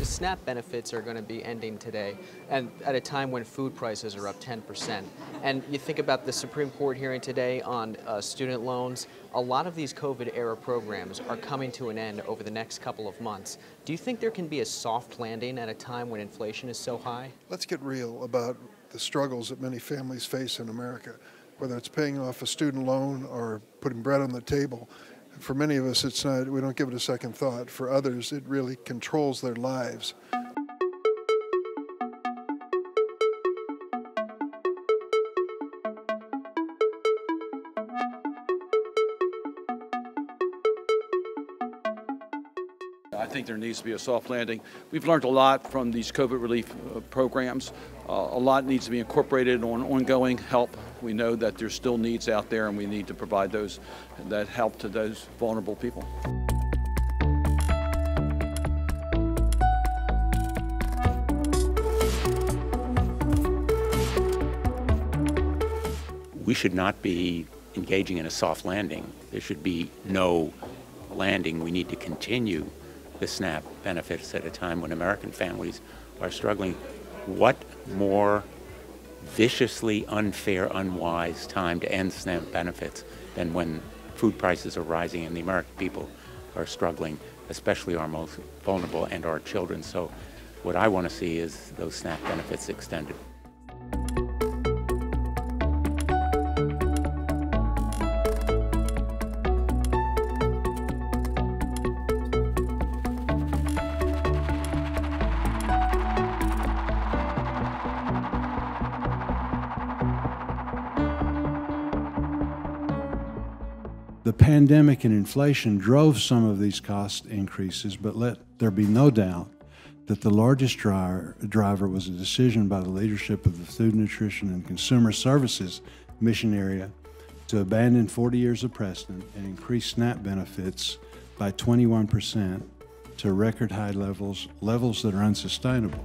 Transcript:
the SNAP benefits are going to be ending today, and at a time when food prices are up 10%. And you think about the Supreme Court hearing today on student loans. A lot of these COVID-era programs are coming to an end over the next couple of months. Do you think there can be a soft landing at a time when inflation is so high? Let's get real about the struggles that many families face in America, whether it's paying off a student loan or putting bread on the table. For many of us, it's not, we don't give it a second thought. For others, it really controls their lives. I think there needs to be a soft landing. We've learned a lot from these COVID relief programs. A lot needs to be incorporated on ongoing help. We know that there's still needs out there, and we need to provide that help to those vulnerable people. We should not be engaging in a soft landing. There should be no landing. We need to continue the SNAP benefits at a time when American families are struggling. What more viciously unfair, unwise time to end SNAP benefits than when food prices are rising and the American people are struggling, especially our most vulnerable and our children. So what I want to see is those SNAP benefits extended. The pandemic and inflation drove some of these cost increases, but let there be no doubt that the largest driver was a decision by the leadership of the Food, Nutrition, and Consumer Services Mission area to abandon 40 years of precedent and increase SNAP benefits by 21% to record high levels that are unsustainable.